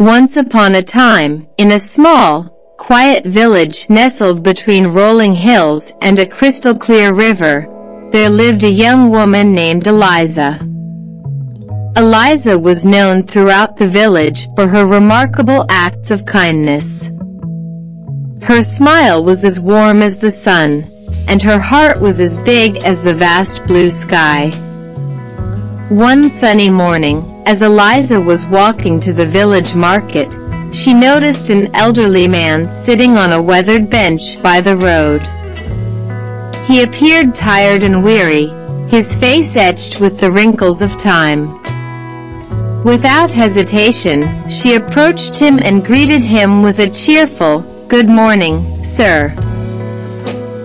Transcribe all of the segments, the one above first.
Once upon a time, in a small, quiet village nestled between rolling hills and a crystal-clear river, there lived a young woman named Eliza. Eliza was known throughout the village for her remarkable acts of kindness. Her smile was as warm as the sun, and her heart was as big as the vast blue sky. One sunny morning, as Eliza was walking to the village market, she noticed an elderly man sitting on a weathered bench by the road. He appeared tired and weary, his face etched with the wrinkles of time. Without hesitation, she approached him and greeted him with a cheerful, "Good morning, sir.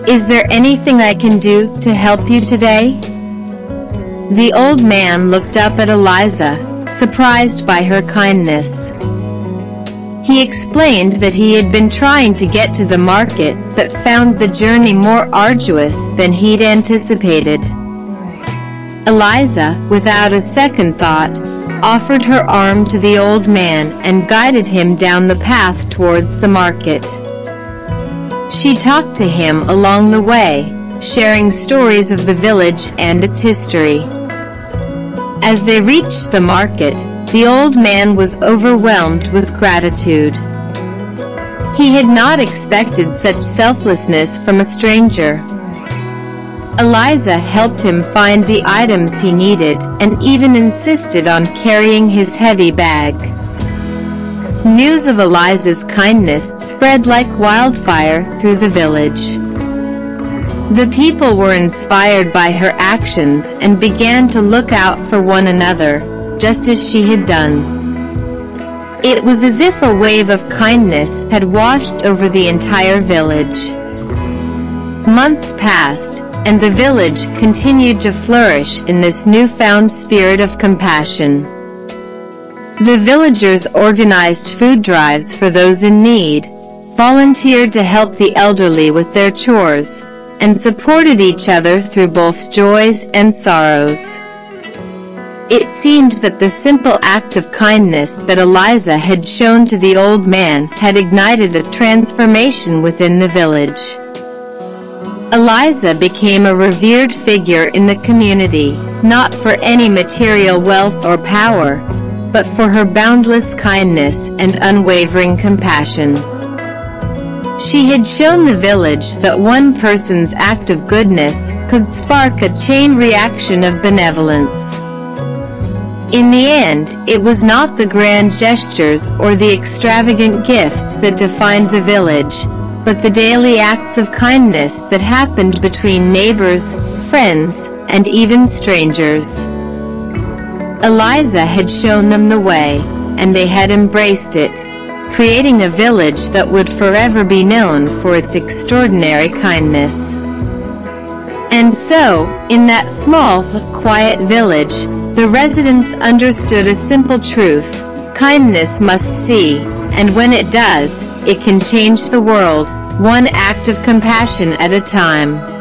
Is there anything I can do to help you today?" The old man looked up at Eliza, surprised by her kindness. He explained that he had been trying to get to the market, but found the journey more arduous than he'd anticipated. Eliza, without a second thought, offered her arm to the old man and guided him down the path towards the market. She talked to him along the way, sharing stories of the village and its history. As they reached the market, the old man was overwhelmed with gratitude. He had not expected such selflessness from a stranger. Eliza helped him find the items he needed, and even insisted on carrying his heavy bag. News of Eliza's kindness spread like wildfire through the village. The people were inspired by her actions and began to look out for one another, just as she had done. It was as if a wave of kindness had washed over the entire village. Months passed, and the village continued to flourish in this newfound spirit of compassion. The villagers organized food drives for those in need, volunteered to help the elderly with their chores, and supported each other through both joys and sorrows. It seemed that the simple act of kindness that Eliza had shown to the old man had ignited a transformation within the village. Eliza became a revered figure in the community, not for any material wealth or power, but for her boundless kindness and unwavering compassion. She had shown the village that one person's act of goodness could spark a chain reaction of benevolence. In the end, it was not the grand gestures or the extravagant gifts that defined the village, but the daily acts of kindness that happened between neighbors, friends, and even strangers. Eliza had shown them the way, and they had embraced it, creating a village that would forever be known for its extraordinary kindness. And so, in that small, quiet village, the residents understood a simple truth: kindness must see, and when it does, it can change the world, one act of compassion at a time.